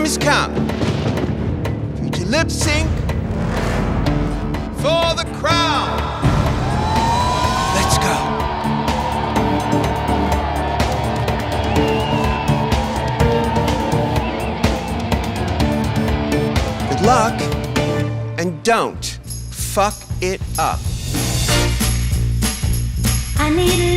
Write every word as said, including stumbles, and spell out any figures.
time has come for you to lip sync for the crown. Let's go. Good luck, and don't fuck it up. I need